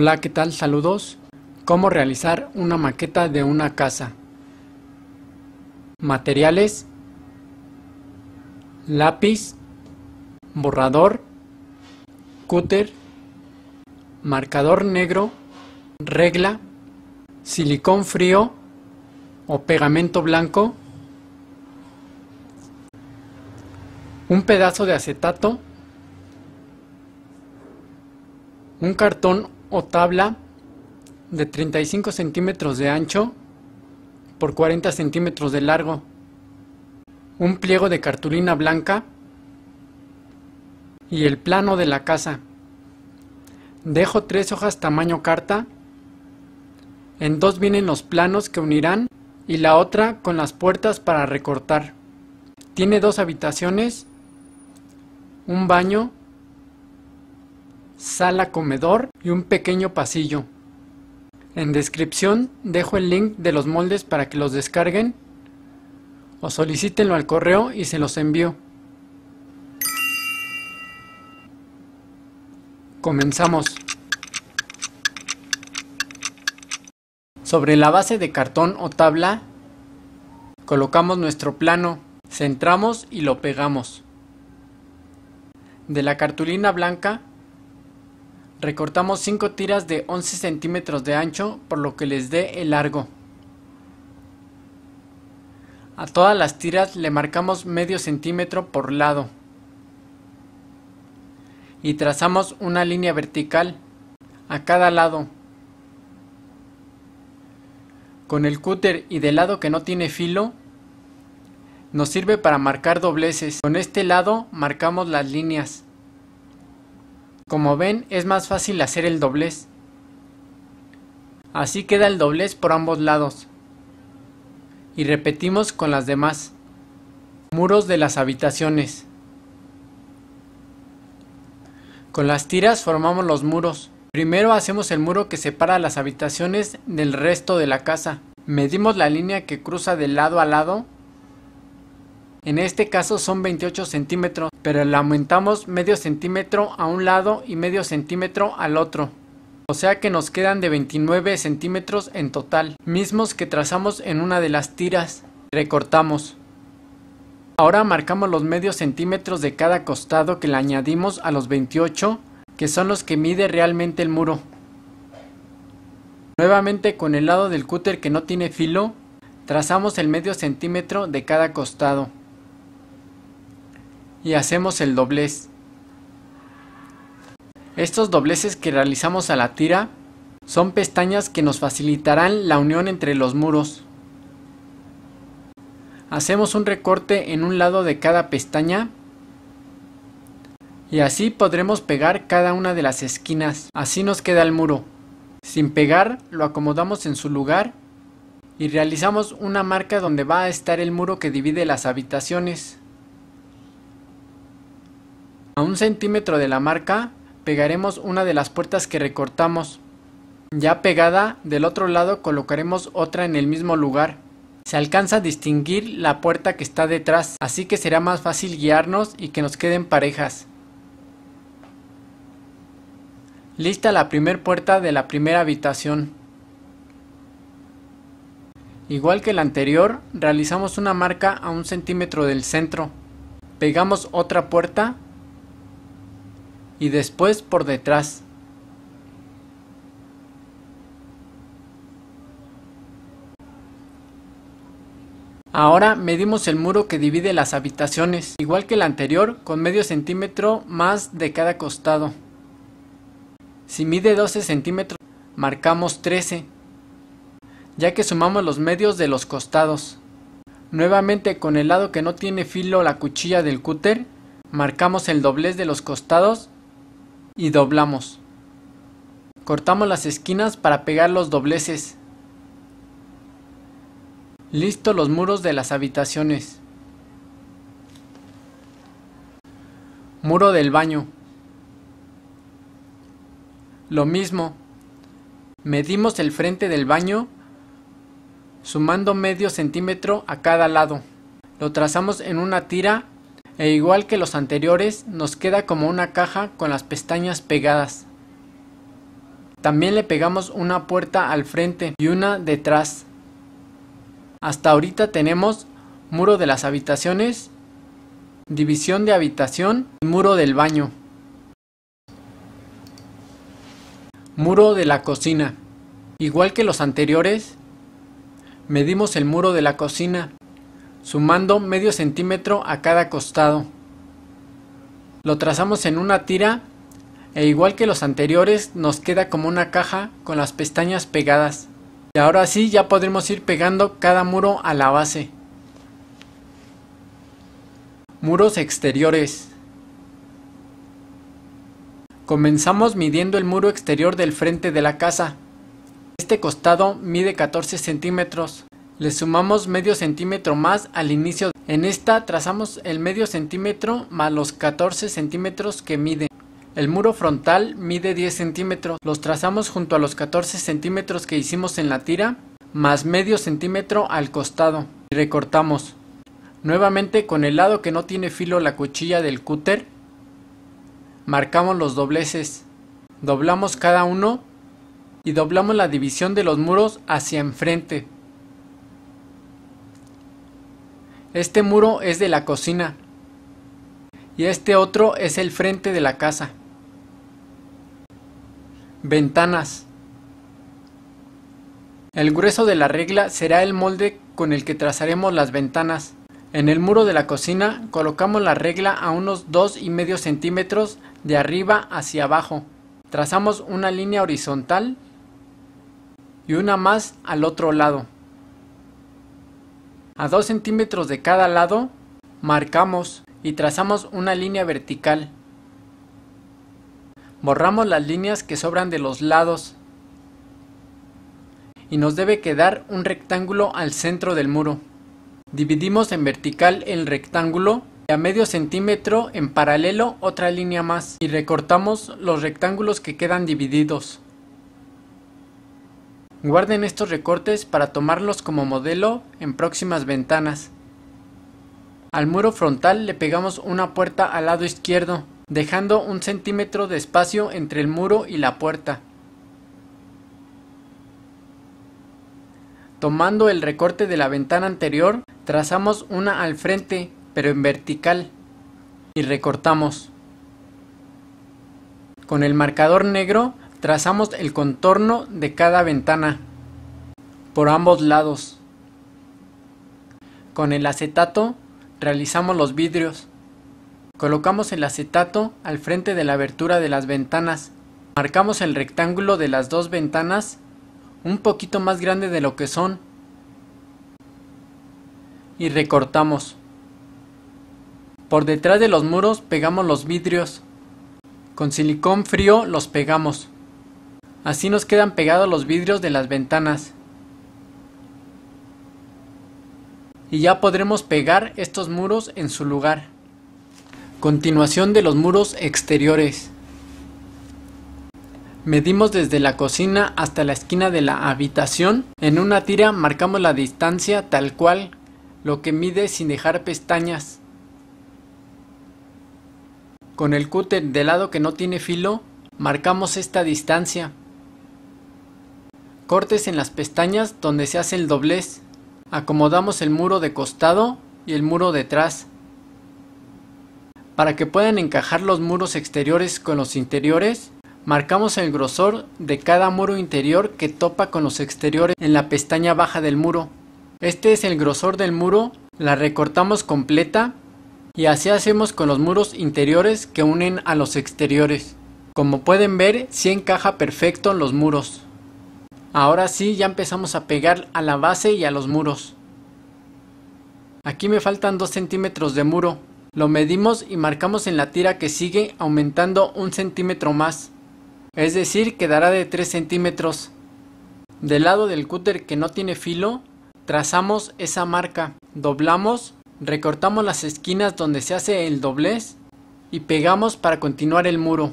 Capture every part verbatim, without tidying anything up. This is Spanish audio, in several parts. Hola, ¿qué tal? Saludos. ¿Cómo realizar una maqueta de una casa? Materiales: lápiz, borrador, cúter, marcador negro, regla, silicón frío o pegamento blanco, un pedazo de acetato, un cartón o tabla de treinta y cinco centímetros de ancho por cuarenta centímetros de largo, un pliego de cartulina blanca y el plano de la casa. Dejo tres hojas tamaño carta. En dos vienen los planos que unirán y la otra con las puertas para recortar. Tiene dos habitaciones, un baño, sala comedor y un pequeño pasillo. En descripción dejo el link de los moldes para que los descarguen o solicítenlo al correo y se los envío. Comenzamos. Sobre la base de cartón o tabla colocamos nuestro plano, centramos y lo pegamos. De la cartulina blanca recortamos cinco tiras de once centímetros de ancho por lo que les dé el largo. A todas las tiras le marcamos medio centímetro por lado y trazamos una línea vertical a cada lado. Con el cúter y del lado que no tiene filo nos sirve para marcar dobleces. Con este lado marcamos las líneas. Como ven, es más fácil hacer el doblez. Así queda el doblez por ambos lados. Y repetimos con las demás. Muros de las habitaciones. Con las tiras formamos los muros. Primero hacemos el muro que separa las habitaciones del resto de la casa. Medimos la línea que cruza de lado a lado. En este caso son veintiocho centímetros, pero le aumentamos medio centímetro a un lado y medio centímetro al otro. O sea que nos quedan de veintinueve centímetros en total, mismos que trazamos en una de las tiras. Recortamos. Ahora marcamos los medios centímetros de cada costado que le añadimos a los veintiocho, que son los que mide realmente el muro. Nuevamente con el lado del cúter que no tiene filo, trazamos el medio centímetro de cada costado. Y hacemos el doblez. Estos dobleces que realizamos a la tira son pestañas que nos facilitarán la unión entre los muros. Hacemos un recorte en un lado de cada pestaña y así podremos pegar cada una de las esquinas. Así nos queda el muro. Sin pegar, lo acomodamos en su lugar y realizamos una marca donde va a estar el muro que divide las habitaciones. A un centímetro de la marca pegaremos una de las puertas que recortamos. Ya pegada, del otro lado colocaremos otra en el mismo lugar. Se alcanza a distinguir la puerta que está detrás, así que será más fácil guiarnos y que nos queden parejas. Lista la primera puerta de la primera habitación. Igual que la anterior, realizamos una marca a un centímetro del centro. Pegamos otra puerta y después por detrás. Ahora medimos el muro que divide las habitaciones, igual que el anterior, con medio centímetro más de cada costado. Si mide doce centímetros, marcamos trece, ya que sumamos los medios de los costados. Nuevamente con el lado que no tiene filo la cuchilla del cúter, marcamos el doblez de los costados y doblamos. Cortamos las esquinas para pegar los dobleces. Listo los muros de las habitaciones. Muro del baño. Lo mismo. Medimos el frente del baño sumando medio centímetro a cada lado. Lo trazamos en una tira e igual que los anteriores nos queda como una caja con las pestañas pegadas. También le pegamos una puerta al frente y una detrás. Hasta ahorita tenemos muro de las habitaciones, división de habitación y muro del baño. Muro de la cocina. Igual que los anteriores, medimos el muro de la cocina, sumando medio centímetro a cada costado. Lo trazamos en una tira e igual que los anteriores nos queda como una caja con las pestañas pegadas. Y ahora sí ya podremos ir pegando cada muro a la base. Muros exteriores. Comenzamos midiendo el muro exterior del frente de la casa. Este costado mide catorce centímetros. Le sumamos medio centímetro más al inicio. En esta trazamos el medio centímetro más los catorce centímetros que mide. El muro frontal mide diez centímetros. Los trazamos junto a los catorce centímetros que hicimos en la tira, más medio centímetro al costado. Y recortamos. Nuevamente con el lado que no tiene filo la cuchilla del cúter, marcamos los dobleces. Doblamos cada uno y doblamos la división de los muros hacia enfrente. Este muro es de la cocina y este otro es el frente de la casa. Ventanas. El grueso de la regla será el molde con el que trazaremos las ventanas. En el muro de la cocina colocamos la regla a unos dos y medio centímetros de arriba hacia abajo. Trazamos una línea horizontal y una más al otro lado. A dos centímetros de cada lado, marcamos y trazamos una línea vertical. Borramos las líneas que sobran de los lados. Y nos debe quedar un rectángulo al centro del muro. Dividimos en vertical el rectángulo y a medio centímetro en paralelo otra línea más. Y recortamos los rectángulos que quedan divididos. Guarden estos recortes para tomarlos como modelo en próximas ventanas. Al muro frontal le pegamos una puerta al lado izquierdo, dejando un centímetro de espacio entre el muro y la puerta. Tomando el recorte de la ventana anterior, trazamos una al frente, pero en vertical, y recortamos. Con el marcador negro, trazamos el contorno de cada ventana por ambos lados. Con el acetato realizamos los vidrios. Colocamos el acetato al frente de la abertura de las ventanas. Marcamos el rectángulo de las dos ventanas, un poquito más grande de lo que son, y recortamos. Por detrás de los muros pegamos los vidrios. Con silicón frío los pegamos. Así nos quedan pegados los vidrios de las ventanas. Y ya podremos pegar estos muros en su lugar. Continuación de los muros exteriores. Medimos desde la cocina hasta la esquina de la habitación. En una tira marcamos la distancia tal cual, lo que mide sin dejar pestañas. Con el cúter del lado que no tiene filo, marcamos esta distancia. Cortes en las pestañas donde se hace el doblez. Acomodamos el muro de costado y el muro detrás. Para que puedan encajar los muros exteriores con los interiores, marcamos el grosor de cada muro interior que topa con los exteriores en la pestaña baja del muro. Este es el grosor del muro, la recortamos completa y así hacemos con los muros interiores que unen a los exteriores. Como pueden ver, sí encaja perfecto los muros. Ahora sí ya empezamos a pegar a la base y a los muros. Aquí me faltan dos centímetros de muro. Lo medimos y marcamos en la tira que sigue aumentando un centímetro más. Es decir, quedará de tres centímetros. Del lado del cúter que no tiene filo, trazamos esa marca. Doblamos, recortamos las esquinas donde se hace el doblez y pegamos para continuar el muro.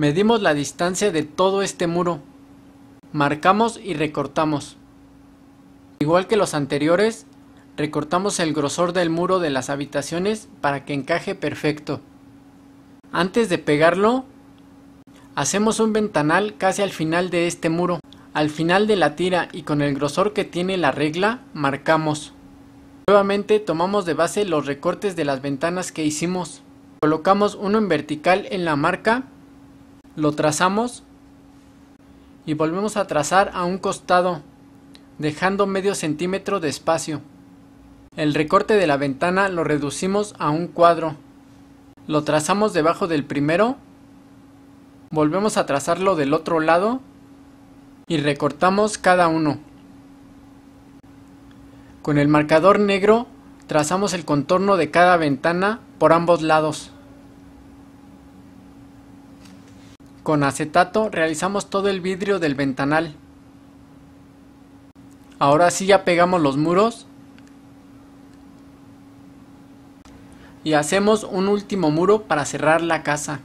Medimos la distancia de todo este muro. Marcamos y recortamos. Igual que los anteriores, recortamos el grosor del muro de las habitaciones para que encaje perfecto. Antes de pegarlo, Hacemos un ventanal casi al final de este muro. Al final de la tira y con el grosor que tiene la regla, marcamos. Nuevamente tomamos de base los recortes de las ventanas que hicimos. Colocamos uno en vertical en la marca, lo trazamos y volvemos a trazar a un costado, dejando medio centímetro de espacio. El recorte de la ventana lo reducimos a un cuadro. Lo trazamos debajo del primero, volvemos a trazarlo del otro lado y recortamos cada uno. Con el marcador negro trazamos el contorno de cada ventana por ambos lados. Con acetato realizamos todo el vidrio del ventanal. Ahora sí ya pegamos los muros y hacemos un último muro para cerrar la casa.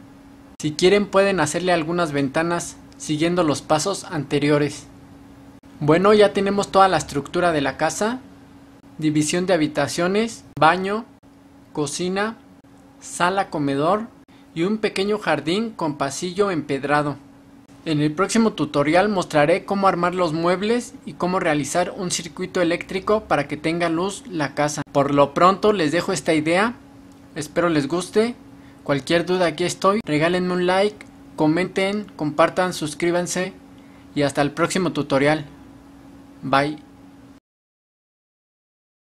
Si quieren pueden hacerle algunas ventanas siguiendo los pasos anteriores. Bueno, ya tenemos toda la estructura de la casa: división de habitaciones, baño, cocina, sala comedor y un pequeño jardín con pasillo empedrado. En el próximo tutorial mostraré cómo armar los muebles y cómo realizar un circuito eléctrico para que tenga luz la casa. Por lo pronto les dejo esta idea, espero les guste. Cualquier duda aquí estoy, regálenme un like, comenten, compartan, suscríbanse y hasta el próximo tutorial. Bye.